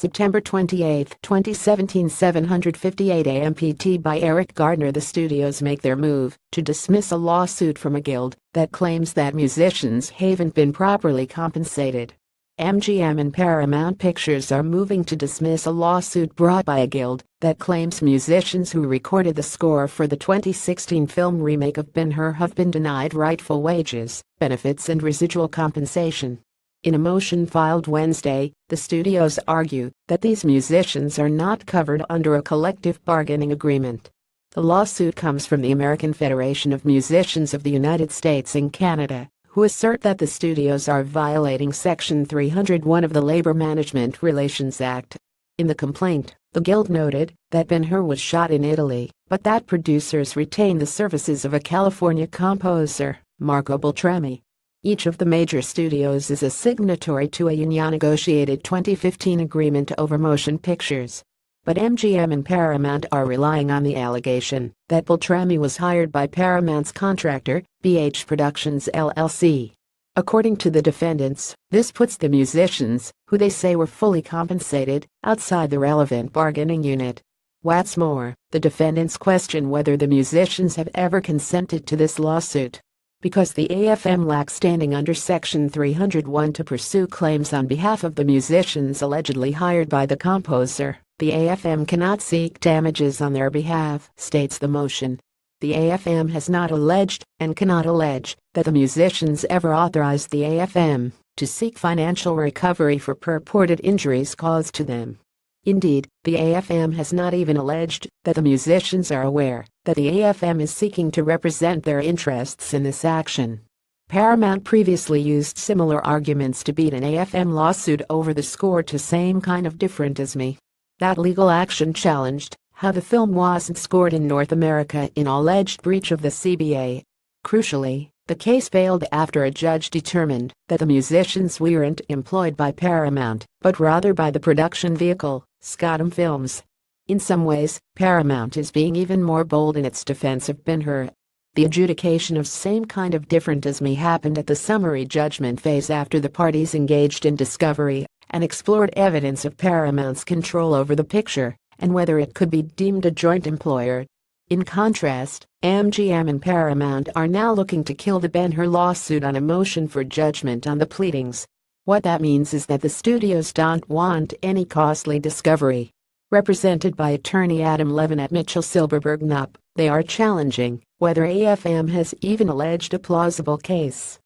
September 28, 2017, 7:58 a.m. PT by Eriq Gardner. The studios make their move to dismiss a lawsuit from a guild that claims that musicians haven't been properly compensated. MGM and Paramount Pictures are moving to dismiss a lawsuit brought by a guild that claims musicians who recorded the score for the 2016 film remake of Ben-Hur have been denied rightful wages, benefits and residual compensation. In a motion filed Wednesday, the studios argue that these musicians are not covered under a collective bargaining agreement. The lawsuit comes from the American Federation of Musicians of the United States and Canada, who assert that the studios are violating Section 301 of the Labor Management Relations Act. In the complaint, the Guild noted that Ben-Hur was shot in Italy, but that producers retain the services of a California composer, Marco Beltrami. Each of the major studios is a signatory to a union-negotiated 2015 agreement over motion pictures. But MGM and Paramount are relying on the allegation that Beltrami was hired by Paramount's contractor, BH Productions LLC. According to the defendants, this puts the musicians, who they say were fully compensated, outside the relevant bargaining unit. What's more, the defendants question whether the musicians have ever consented to this lawsuit. Because the AFM lacks standing under Section 301 to pursue claims on behalf of the musicians allegedly hired by the composer, the AFM cannot seek damages on their behalf, states the motion. The AFM has not alleged, and cannot allege, that the musicians ever authorized the AFM to seek financial recovery for purported injuries caused to them. Indeed, the AFM has not even alleged that the musicians are aware that the AFM is seeking to represent their interests in this action. Paramount previously used similar arguments to beat an AFM lawsuit over the score to Same Kind of Different as Me. That legal action challenged how the film wasn't scored in North America in alleged breach of the CBA. Crucially, the case failed after a judge determined that the musicians weren't employed by Paramount, but rather by the production vehicle, Scottum Films. In some ways, Paramount is being even more bold in its defense of Ben-Hur. The adjudication of Same Kind of Different as Me happened at the summary judgment phase after the parties engaged in discovery and explored evidence of Paramount's control over the picture and whether it could be deemed a joint employer. In contrast, MGM and Paramount are now looking to kill the Ben-Hur lawsuit on a motion for judgment on the pleadings. What that means is that the studios don't want any costly discovery. Represented by attorney Adam Levin at Mitchell Silberberg Knapp, they are challenging whether AFM has even alleged a plausible case.